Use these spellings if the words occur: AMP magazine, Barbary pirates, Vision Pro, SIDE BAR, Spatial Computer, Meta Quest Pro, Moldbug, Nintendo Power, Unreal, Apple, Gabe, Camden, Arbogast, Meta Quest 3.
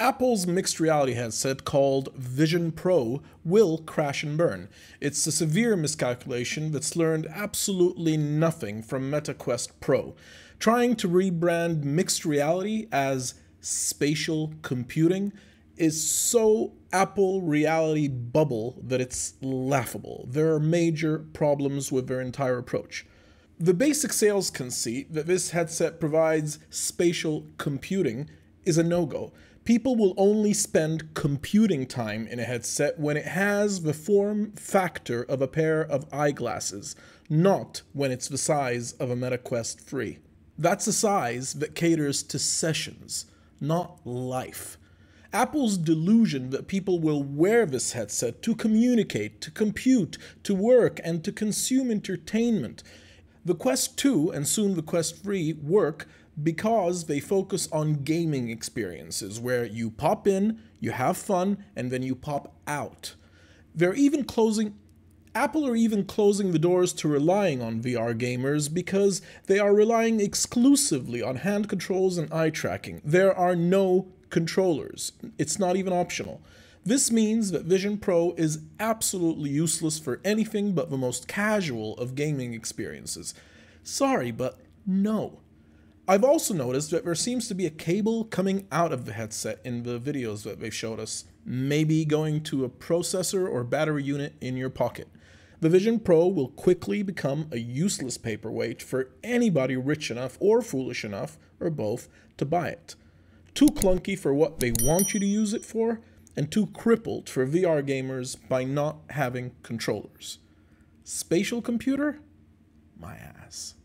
Apple's mixed reality headset called Vision Pro will crash and burn. It's a severe miscalculation that's learned absolutely nothing from Meta Quest Pro, trying to rebrand mixed reality as spatial computing is so Apple reality bubble that it's laughable. There are major problems with their entire approach. The basic sales conceit that this headset provides spatial computing is a no-go. People will only spend computing time in a headset when it has the form factor of a pair of eyeglasses, not when it's the size of a Meta Quest 3. That's a size that caters to sessions, not life. Apple's delusion that people will wear this headset to communicate, to compute, to work, and to consume entertainment. The Quest 2 and soon the Quest 3 work because they focus on gaming experiences where you pop in, you have fun, and then you pop out. Apple are even closing the doors to relying on VR gamers because they are relying exclusively on hand controls and eye tracking. There are no controllers. It's not even optional. This means that Vision Pro is absolutely useless for anything but the most casual of gaming experiences. Sorry, but no. I've also noticed that there seems to be a cable coming out of the headset in the videos that they've showed us, maybe going to a processor or battery unit in your pocket. The Vision Pro will quickly become a useless paperweight for anybody rich enough or foolish enough, or both, to buy it. Too clunky for what they want you to use it for, and too crippled for VR gamers by not having controllers. Spatial computer? My ass.